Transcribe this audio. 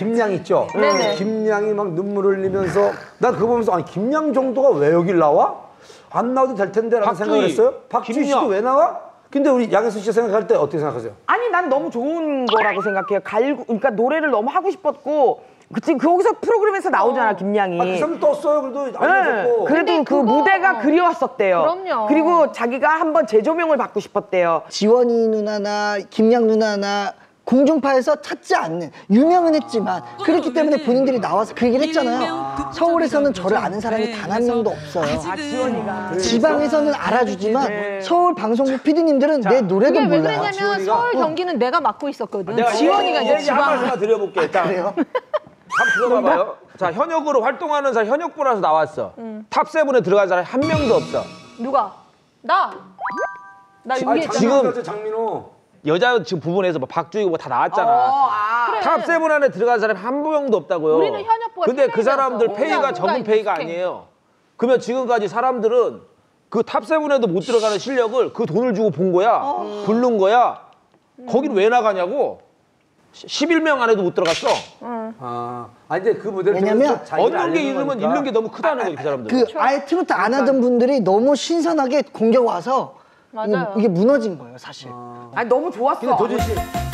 김양 있죠? 네네. 김양이 막 눈물을 흘리면서 난 그거 보면서 아니 김양 정도가 왜 여길 나와? 안 나와도 될 텐데라는 생각을 했어요. 박주희 씨도 왜 나와? 근데 우리 양혜승 씨 생각할 때 어떻게 생각하세요? 아니 난 너무 좋은 거라고 생각해요. 갈고 그러니까 노래를 너무 하고 싶었고 그치 거기서 프로그램에서 나오잖아 김양이. 아, 그 사람 떴어요. 그래도 안 떴고. 그래도 그 무대가 그리웠었대요. 그럼요. 그리고 자기가 한번 재조명을 받고 싶었대요. 지원이 누나나 김양 누나나 공중파에서 찾지 않는 유명은 했지만 그렇기 때문에 본인들이 나와서 그 얘기를 했잖아요. 서울에서는 저를 아는 사람이 단 한 명도 없어요. 아, 지원이가. 지방에서는 알아주지만 네. 서울 방송국 PD님들은 내 노래도 몰라요. 왜 그러냐면 서울 경기는 내가 맡고 있었거든. 내가 지원이가 이제 지방 하나 드려볼게. 아, 그래요? 한 들어봐봐요. 자 현역으로 활동하는 사람 현역보라서 나왔어. 탑7에 들어간 사람 한 명도 없어. 누가? 나. 나 유리했잖아. 지금 장민호. 여자 지금 부분에서 막 박주희 뭐 다 나왔잖아. 아, 탑7 안에 들어간 사람이 한 명도 없다고요. 우리는 현역보가 근데 그 사람들 없어. 페이가 전문 페이가 아니에요. 그러면 지금까지 사람들은 그 탑7에도 못 들어가는 실력을 그 돈을 주고 본 거야. 부른 거야. 거긴 왜 나가냐고. 11명 안에도 못 들어갔어. 아 이제 그 무대를 왜냐면 얻는 게 잃는 게 너무 크다는 거예요. 그 사람들. 그 아예 트로트 안 하던 분들이 너무 신선하게 공격 와서 맞아요. 이게 무너진 거예요, 사실. 아니 너무 좋았어. 근데 도진 씨.